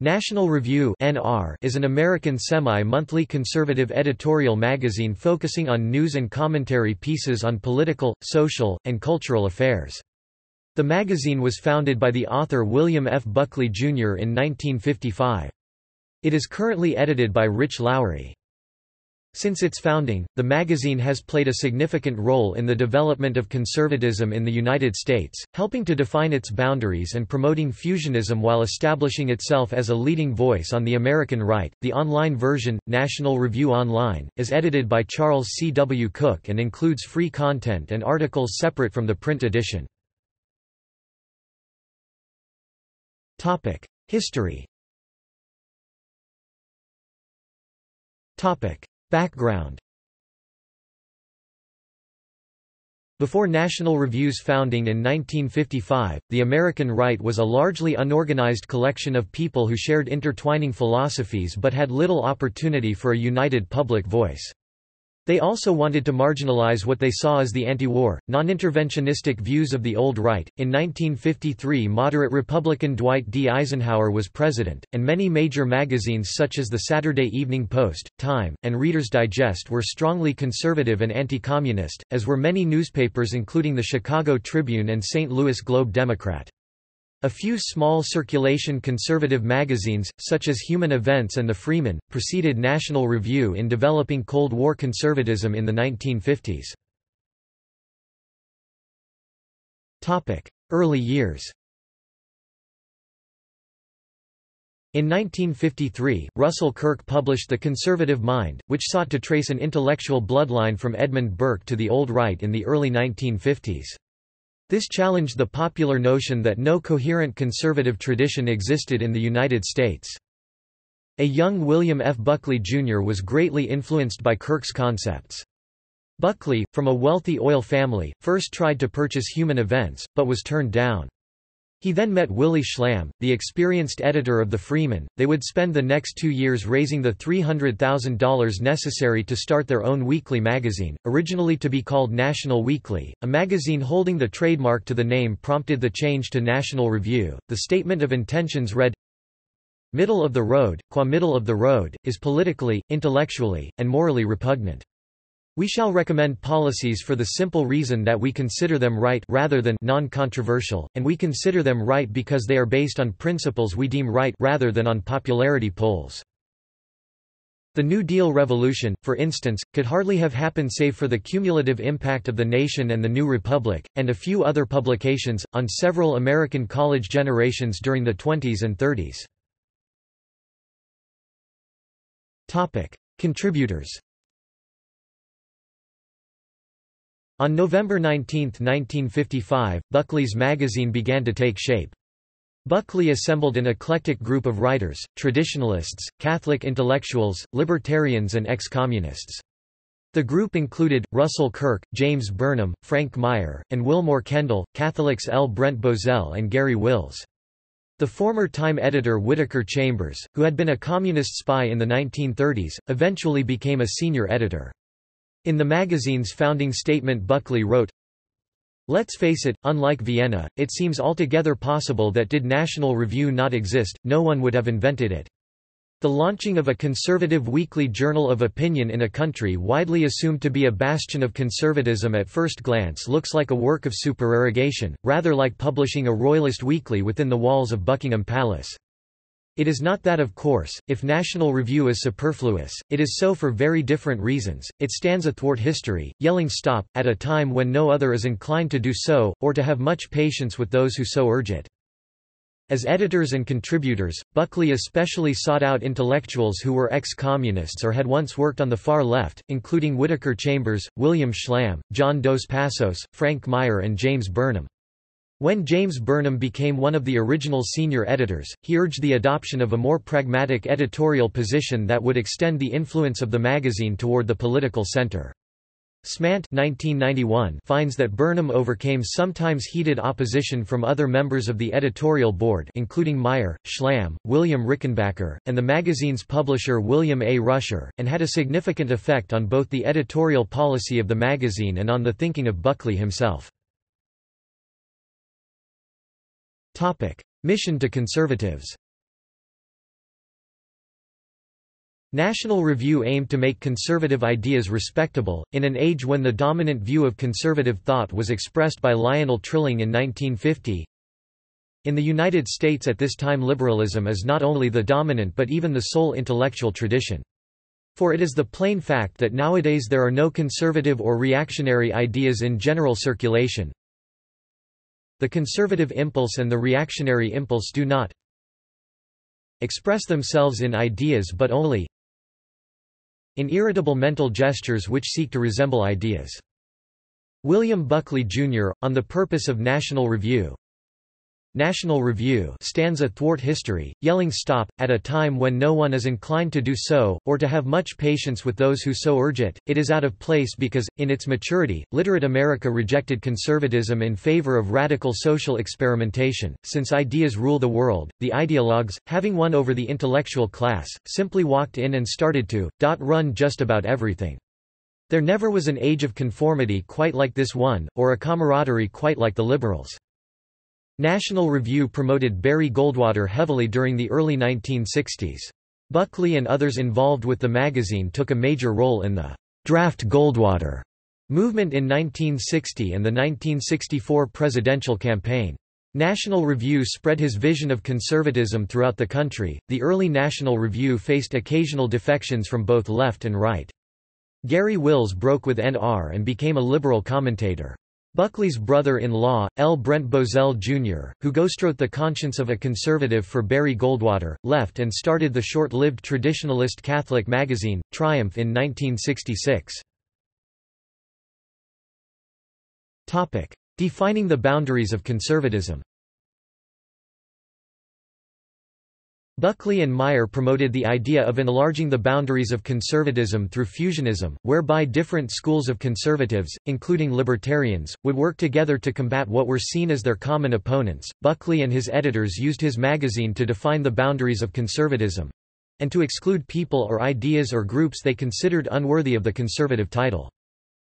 National Review is an American semi-monthly conservative editorial magazine focusing on news and commentary pieces on political, social, and cultural affairs. The magazine was founded by the author William F. Buckley, Jr. in 1955. It is currently edited by Rich Lowry. Since its founding, the magazine has played a significant role in the development of conservatism in the United States, helping to define its boundaries and promoting fusionism while establishing itself as a leading voice on the American right. The online version, National Review Online, is edited by Charles C. W. Cooke and includes free content and articles separate from the print edition. Topic: History. Topic: Background. Before National Review's founding in 1955, the American right was a largely unorganized collection of people who shared intertwining philosophies but had little opportunity for a united public voice. They also wanted to marginalize what they saw as the anti-war, non-interventionistic views of the old right. In 1953, moderate Republican Dwight D. Eisenhower was president, and many major magazines such as the Saturday Evening Post, Time, and Reader's Digest were strongly conservative and anti-communist, as were many newspapers including the Chicago Tribune and St. Louis Globe-Democrat. A few small circulation conservative magazines, such as Human Events and The Freeman, preceded National Review in developing Cold War conservatism in the 1950s. Early years. In 1953, Russell Kirk published The Conservative Mind, which sought to trace an intellectual bloodline from Edmund Burke to the old right in the early 1950s. This challenged the popular notion that no coherent conservative tradition existed in the United States. A young William F. Buckley, Jr. was greatly influenced by Kirk's concepts. Buckley, from a wealthy oil family, first tried to purchase Human Events, but was turned down. He then met Willie Schlamm, the experienced editor of The Freeman. They would spend the next 2 years raising the $300,000 necessary to start their own weekly magazine, originally to be called National Weekly. A magazine holding the trademark to the name prompted the change to National Review. The statement of intentions read, "Middle of the road, qua middle of the road, is politically, intellectually, and morally repugnant. We shall recommend policies for the simple reason that we consider them right rather than non-controversial, and we consider them right because they are based on principles we deem right rather than on popularity polls." The New Deal revolution, for instance, could hardly have happened save for the cumulative impact of The Nation and The New Republic, and a few other publications, on several American college generations during the 20s and 30s. Contributors. On November 19, 1955, Buckley's magazine began to take shape. Buckley assembled an eclectic group of writers, traditionalists, Catholic intellectuals, libertarians and ex-communists. The group included Russell Kirk, James Burnham, Frank Meyer, and Wilmore Kendall, Catholics L. Brent Bozell and Gary Wills. The former Time editor Whittaker Chambers, who had been a communist spy in the 1930s, eventually became a senior editor. In the magazine's founding statement, Buckley wrote, "Let's face it, unlike Vienna, it seems altogether possible that did National Review not exist, no one would have invented it. The launching of a conservative weekly journal of opinion in a country widely assumed to be a bastion of conservatism at first glance looks like a work of supererogation, rather like publishing a royalist weekly within the walls of Buckingham Palace. It is not that, of course, if National Review is superfluous, it is so for very different reasons. It stands athwart history, yelling stop, at a time when no other is inclined to do so, or to have much patience with those who so urge it." As editors and contributors, Buckley especially sought out intellectuals who were ex-communists or had once worked on the far left, including Whittaker Chambers, William Schlamm, John Dos Passos, Frank Meyer and James Burnham. When James Burnham became one of the original senior editors, he urged the adoption of a more pragmatic editorial position that would extend the influence of the magazine toward the political center. Smant (1991) finds that Burnham overcame sometimes heated opposition from other members of the editorial board, including Meyer, Schlamm, William Rickenbacker, and the magazine's publisher William A. Rusher, and had a significant effect on both the editorial policy of the magazine and on the thinking of Buckley himself. Mission to conservatives. National Review aimed to make conservative ideas respectable, in an age when the dominant view of conservative thought was expressed by Lionel Trilling in 1950. In the United States at this time, liberalism is not only the dominant but even the sole intellectual tradition. For it is the plain fact that nowadays there are no conservative or reactionary ideas in general circulation. The conservative impulse and the reactionary impulse do not express themselves in ideas but only in irritable mental gestures which seek to resemble ideas. William Buckley, Jr., on the purpose of National Review. National Review stands athwart history, yelling stop, at a time when no one is inclined to do so, or to have much patience with those who so urge it. It is out of place because, in its maturity, literate America rejected conservatism in favor of radical social experimentation. Since ideas rule the world, the ideologues, having won over the intellectual class, simply walked in and started to run just about everything. There never was an age of conformity quite like this one, or a camaraderie quite like the liberals. National Review promoted Barry Goldwater heavily during the early 1960s. Buckley and others involved with the magazine took a major role in the "Draft Goldwater" movement in 1960 and the 1964 presidential campaign. National Review spread his vision of conservatism throughout the country. The early National Review faced occasional defections from both left and right. Gary Wills broke with NR and became a liberal commentator. Buckley's brother-in-law, L. Brent Bozell, Jr., who ghoststroke the conscience of a conservative for Barry Goldwater, left and started the short-lived traditionalist Catholic magazine, Triumph, in 1966. Defining the boundaries of conservatism. Buckley and Meyer promoted the idea of enlarging the boundaries of conservatism through fusionism, whereby different schools of conservatives, including libertarians, would work together to combat what were seen as their common opponents. Buckley and his editors used his magazine to define the boundaries of conservatism and to exclude people or ideas or groups they considered unworthy of the conservative title.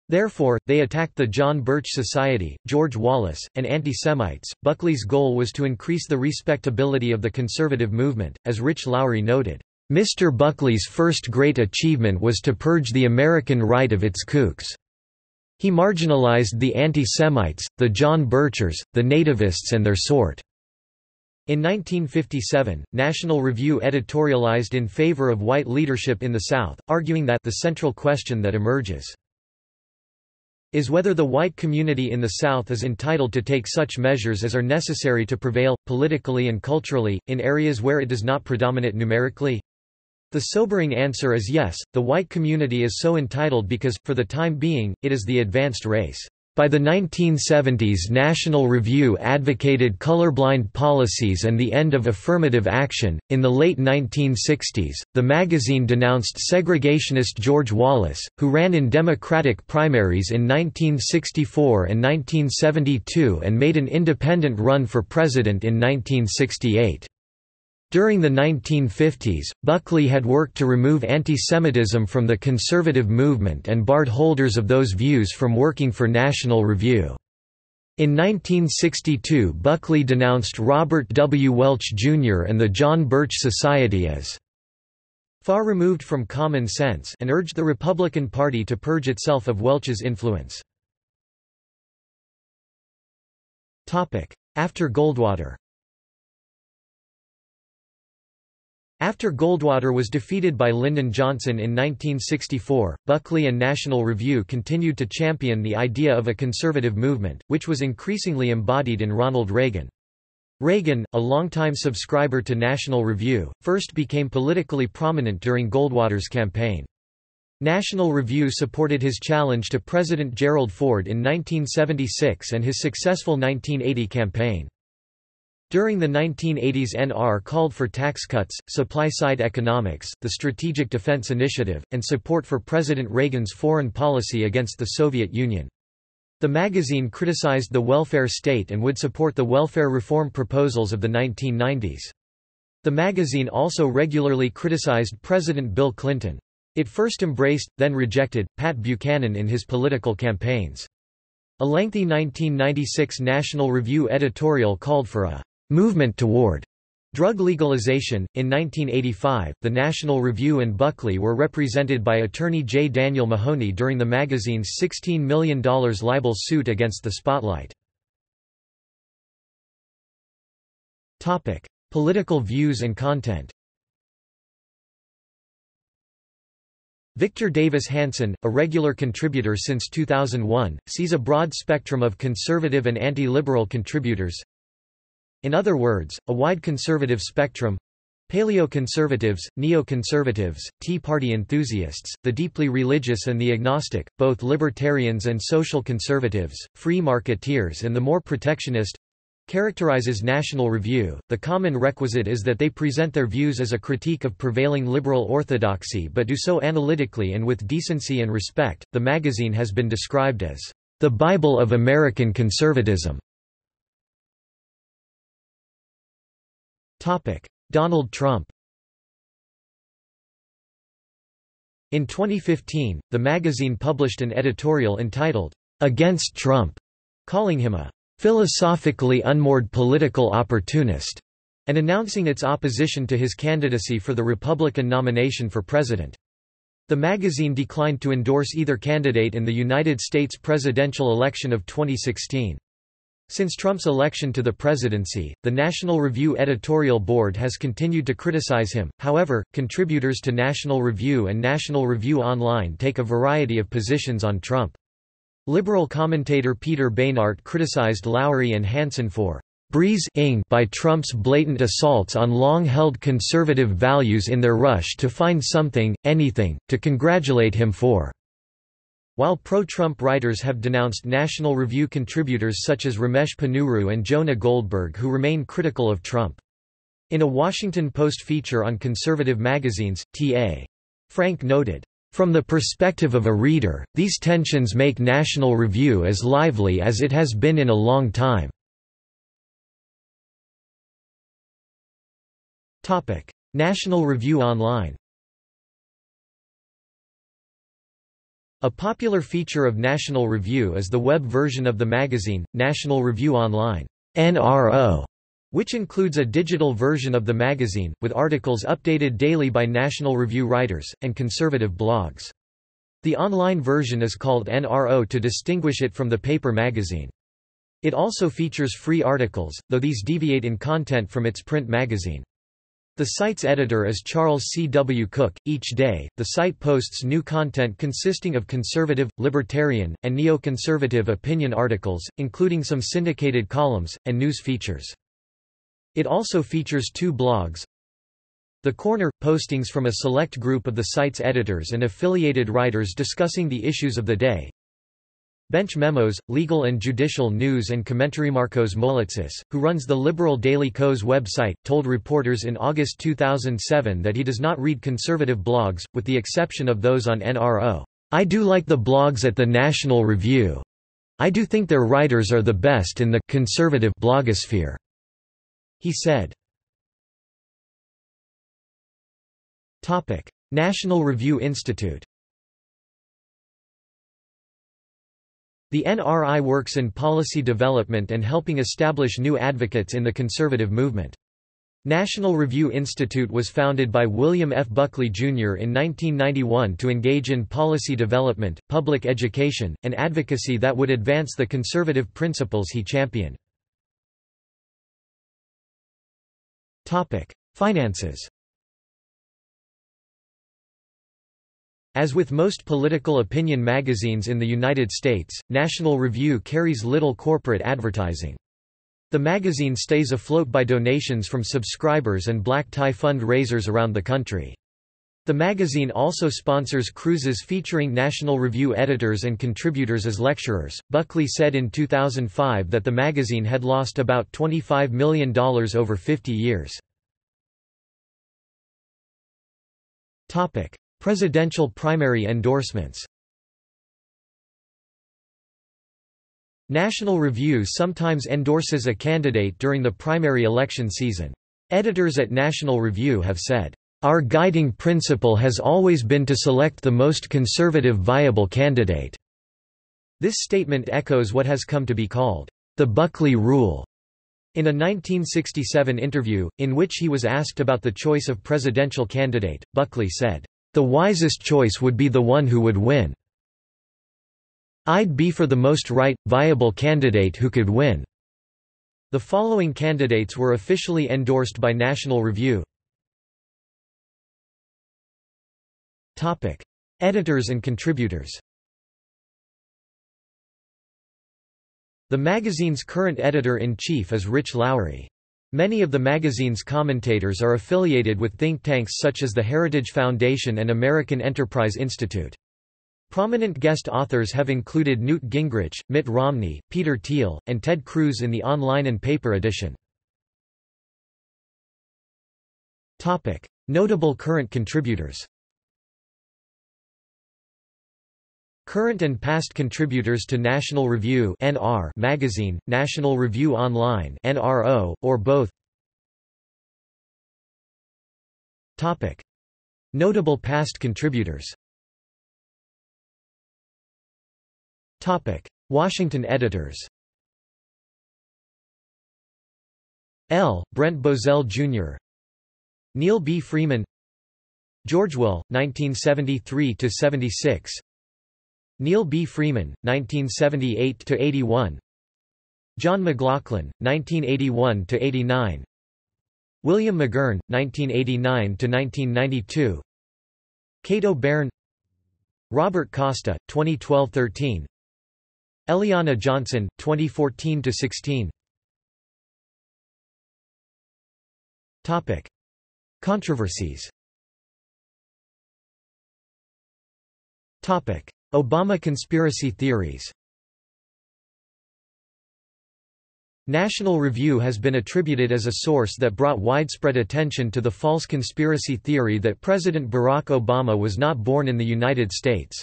Therefore, they attacked the John Birch Society, George Wallace, and anti-Semites. Buckley's goal was to increase the respectability of the conservative movement, as Rich Lowry noted. Mr. Buckley's first great achievement was to purge the American right of its kooks. He marginalized the anti-Semites, the John Birchers, the nativists and their sort. In 1957, National Review editorialized in favor of white leadership in the South, arguing that the central question that emerges is whether the white community in the South is entitled to take such measures as are necessary to prevail, politically and culturally, in areas where it does not predominate numerically? The sobering answer is yes, the white community is so entitled because, for the time being, it is the advanced race. By the 1970s, National Review advocated colorblind policies and the end of affirmative action. In the late 1960s, the magazine denounced segregationist George Wallace, who ran in Democratic primaries in 1964 and 1972 and made an independent run for president in 1968. During the 1950s, Buckley had worked to remove anti-Semitism from the conservative movement and barred holders of those views from working for National Review. In 1962, Buckley denounced Robert W. Welch Jr. and the John Birch Society as far removed from common sense and urged the Republican Party to purge itself of Welch's influence. After Goldwater. After Goldwater was defeated by Lyndon Johnson in 1964, Buckley and National Review continued to champion the idea of a conservative movement, which was increasingly embodied in Ronald Reagan. Reagan, a longtime subscriber to National Review, first became politically prominent during Goldwater's campaign. National Review supported his challenge to President Gerald Ford in 1976 and his successful 1980 campaign. During the 1980s, NR called for tax cuts, supply-side economics, the Strategic Defense Initiative, and support for President Reagan's foreign policy against the Soviet Union. The magazine criticized the welfare state and would support the welfare reform proposals of the 1990s. The magazine also regularly criticized President Bill Clinton. It first embraced, then rejected, Pat Buchanan in his political campaigns. A lengthy 1996 National Review editorial called for a movement toward Drug legalization. In 1985, the National Review and Buckley were represented by attorney J. Daniel Mahoney during the magazine's $16 million libel suit against the Spotlight. Political views and content. Victor Davis Hanson, a regular contributor since 2001, sees a broad spectrum of conservative and anti-liberal contributors. In other words, a wide conservative spectrum. Paleoconservatives, neoconservatives, Tea Party enthusiasts, the deeply religious and the agnostic, both libertarians and social conservatives, free marketeers and the more protectionist. Characterizes National Review. The common requisite is that they present their views as a critique of prevailing liberal orthodoxy but do so analytically and with decency and respect. The magazine has been described as the Bible of American conservatism. Topic: Donald Trump. In 2015, the magazine published an editorial entitled "Against Trump," calling him a philosophically unmoored political opportunist, and announcing its opposition to his candidacy for the Republican nomination for president. The magazine declined to endorse either candidate in the United States presidential election of 2016. Since Trump's election to the presidency, the National Review editorial board has continued to criticize him. However, contributors to National Review and National Review Online take a variety of positions on Trump. Liberal commentator Peter Beinart criticized Lowry and Hanson for breezing by Trump's blatant assaults on long-held conservative values in their rush to find something, anything, to congratulate him for. While pro-Trump writers have denounced National Review contributors such as Ramesh Panuru and Jonah Goldberg who remain critical of Trump. In a Washington Post feature on conservative magazines, T.A. Frank noted, "From the perspective of a reader, these tensions make National Review as lively as it has been in a long time." Topic: National Review Online. A popular feature of National Review is the web version of the magazine, National Review Online (NRO), which includes a digital version of the magazine, with articles updated daily by National Review writers, and conservative blogs. The online version is called NRO to distinguish it from the paper magazine. It also features free articles, though these deviate in content from its print magazine. The site's editor is Charles C. W. Cooke. Each day, the site posts new content consisting of conservative, libertarian, and neoconservative opinion articles, including some syndicated columns, and news features. It also features two blogs. The Corner – postings from a select group of the site's editors and affiliated writers discussing the issues of the day. Bench Memos – legal and judicial news and commentary. Marcos Molitsis, who runs the liberal Daily Kos website, told reporters in August 2007 that he does not read conservative blogs, with the exception of those on NRO. "I do like the blogs at the National Review. I do think their writers are the best in the conservative blogosphere," he said. National Review Institute. The NRI works in policy development and helping establish new advocates in the conservative movement. National Review Institute was founded by William F. Buckley, Jr. in 1991 to engage in policy development, public education, and advocacy that would advance the conservative principles he championed. Finances. As with most political opinion magazines in the United States, National Review carries little corporate advertising. The magazine stays afloat by donations from subscribers and black tie fundraisers around the country. The magazine also sponsors cruises featuring National Review editors and contributors as lecturers. Buckley said in 2005 that the magazine had lost about $25 million over 50 years. Topic: Presidential primary endorsements. National Review sometimes endorses a candidate during the primary election season. Editors at National Review have said, "Our guiding principle has always been to select the most conservative viable candidate." This statement echoes what has come to be called the Buckley Rule. In a 1967 interview, in which he was asked about the choice of presidential candidate, Buckley said, "The wisest choice would be the one who would win. I'd be for the most right, viable candidate who could win." The following candidates were officially endorsed by National Review. Editors and contributors. The magazine's current editor-in-chief is Rich Lowry. Many of the magazine's commentators are affiliated with think tanks such as the Heritage Foundation and American Enterprise Institute. Prominent guest authors have included Newt Gingrich, Mitt Romney, Peter Thiel, and Ted Cruz in the online and paper edition. Notable current contributors. Current and past contributors to National Review (NR) magazine, National Review Online (NRO), or both. Topic: Notable past contributors. Topic: Washington editors. L. Brent Bozell Jr., Neil B. Freeman, George Wallace, 1973–76. Neil B. Freeman, 1978–81. John McLaughlin, 1981–89. William McGurn, 1989–1992. Cato Beirne, Robert Costa, 2012–13. Eliana Johnson, 2014–16. Topic: Controversies. Topic: Obama conspiracy theories. National Review has been attributed as a source that brought widespread attention to the false conspiracy theory that President Barack Obama was not born in the United States.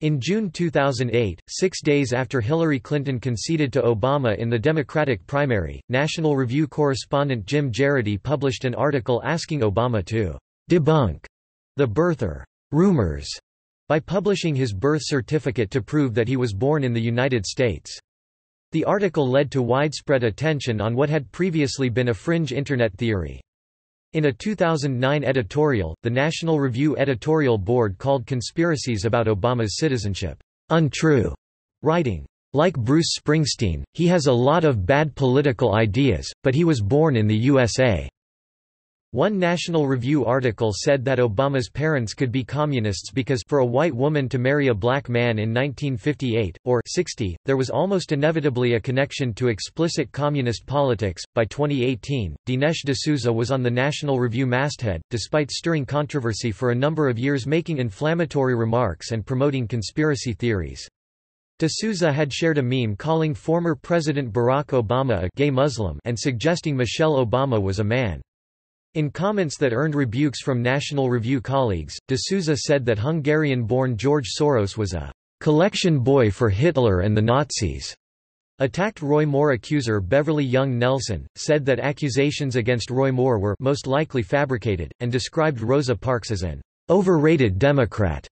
In June 2008, 6 days after Hillary Clinton conceded to Obama in the Democratic primary, National Review correspondent Jim Geraghty published an article asking Obama to debunk the birther rumors by publishing his birth certificate to prove that he was born in the United States. The article led to widespread attention on what had previously been a fringe internet theory. In a 2009 editorial, the National Review editorial board called conspiracies about Obama's citizenship untrue, writing, "Like Bruce Springsteen, he has a lot of bad political ideas, but he was born in the USA." One National Review article said that Obama's parents could be communists because for a white woman to marry a black man in 1958, or 60, there was almost inevitably a connection to explicit communist politics. By 2018, Dinesh D'Souza was on the National Review masthead, despite stirring controversy for a number of years, making inflammatory remarks and promoting conspiracy theories. D'Souza had shared a meme calling former President Barack Obama a gay Muslim and suggesting Michelle Obama was a man. In comments that earned rebukes from National Review colleagues, D'Souza said that Hungarian-born George Soros was a collection boy for Hitler and the Nazis. Attacked Roy Moore accuser Beverly Young Nelson, said that accusations against Roy Moore were most likely fabricated, and described Rosa Parks as an overrated Democrat.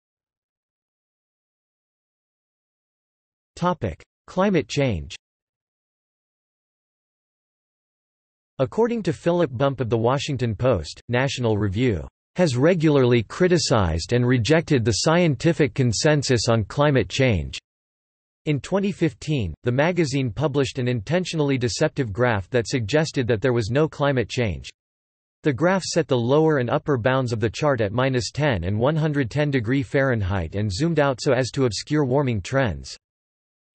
Climate change. According to Philip Bump of The Washington Post, National Review has regularly criticized and rejected the scientific consensus on climate change. In 2015, the magazine published an intentionally deceptive graph that suggested that there was no climate change. The graph set the lower and upper bounds of the chart at -10 and 110 degrees Fahrenheit and zoomed out so as to obscure warming trends.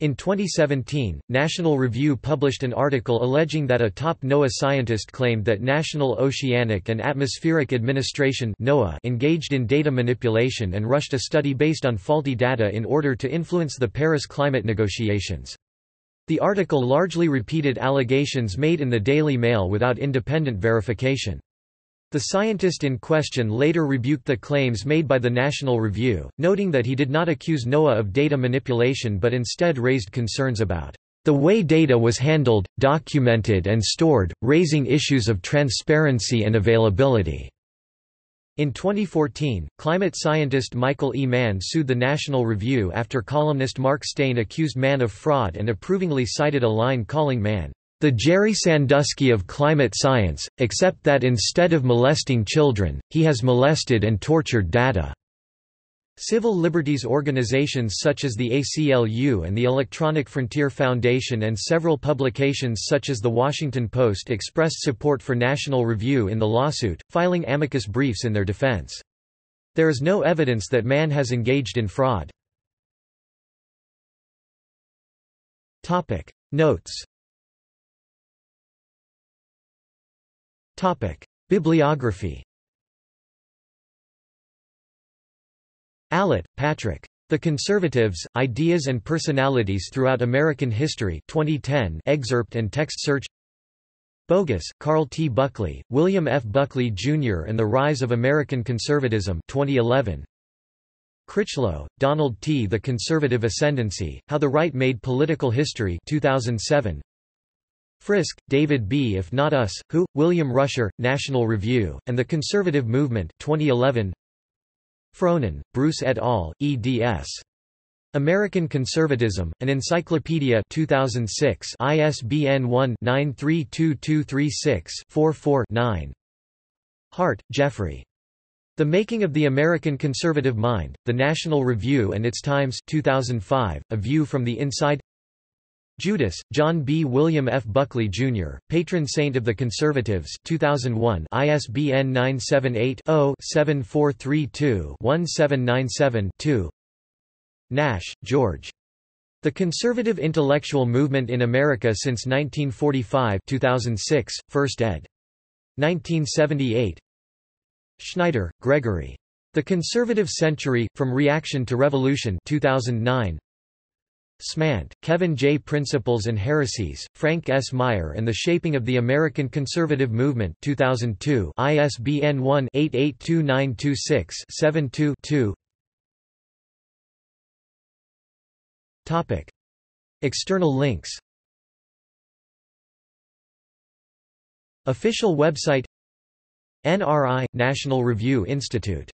In 2017, National Review published an article alleging that a top NOAA scientist claimed that National Oceanic and Atmospheric Administration (NOAA) engaged in data manipulation and rushed a study based on faulty data in order to influence the Paris climate negotiations. The article largely repeated allegations made in the Daily Mail without independent verification. The scientist in question later rebuked the claims made by the National Review, noting that he did not accuse NOAA of data manipulation but instead raised concerns about the way data was handled, documented and stored, raising issues of transparency and availability. In 2014, climate scientist Michael E. Mann sued the National Review after columnist Mark Steyn accused Mann of fraud and approvingly cited a line calling Mann The Jerry Sandusky of climate science, except that instead of molesting children, he has molested and tortured data. Civil liberties organizations such as the ACLU and the Electronic Frontier Foundation and several publications such as The Washington Post expressed support for National Review in the lawsuit, filing amicus briefs in their defense. There is no evidence that Mann has engaged in fraud. Notes. Bibliography. Allott, Patrick. The Conservatives, Ideas and Personalities Throughout American History 2010 excerpt and text search. Bogus, Carl T. Buckley, William F. Buckley Jr. and the Rise of American Conservatism 2011. Critchlow, Donald T. The Conservative Ascendancy, How the Right Made Political History 2007. Frisk, David B. If Not Us, Who? William Rusher, National Review, and the Conservative Movement 2011. Frohnan, Bruce et al., eds. American Conservatism, An Encyclopedia 2006, ISBN 1-932236-44-9. Hart, Jeffrey. The Making of the American Conservative Mind, The National Review and Its Times 2005, A View from the Inside. Judas, John B. William F. Buckley, Jr., Patron Saint of the Conservatives 2001, ISBN 978-0-7432-1797-2. Nash, George. The Conservative Intellectual Movement in America Since 1945 2006, 1st ed. 1978. Schneider, Gregory. The Conservative Century, From Reaction to Revolution 2009. Smant, Kevin J. Principles and Heresies, Frank S. Meyer and the Shaping of the American Conservative Movement 2002, ISBN 1-882926-72-2. External links. Official website. NRI – National Review Institute.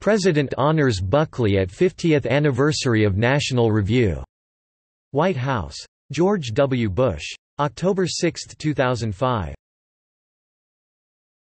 President honors Buckley at 50th anniversary of National Review. White House. George W. Bush. October 6, 2005.